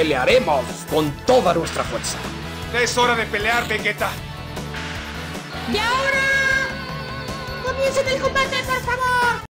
pelearemos con toda nuestra fuerza. Es hora de pelear, Vegeta. Y ahora, comiencen el combate, por favor.